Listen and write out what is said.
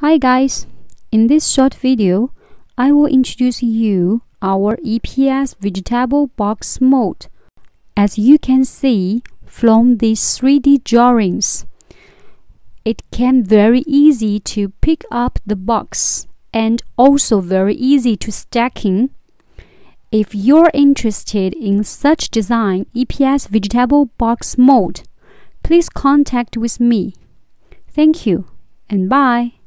Hi guys, in this short video, I will introduce you our EPS vegetable box mold. As you can see from these 3D drawings, it can very easy to pick up the box and also very easy to stacking. If you're interested in such design EPS vegetable box mold, please contact with me. Thank you and bye.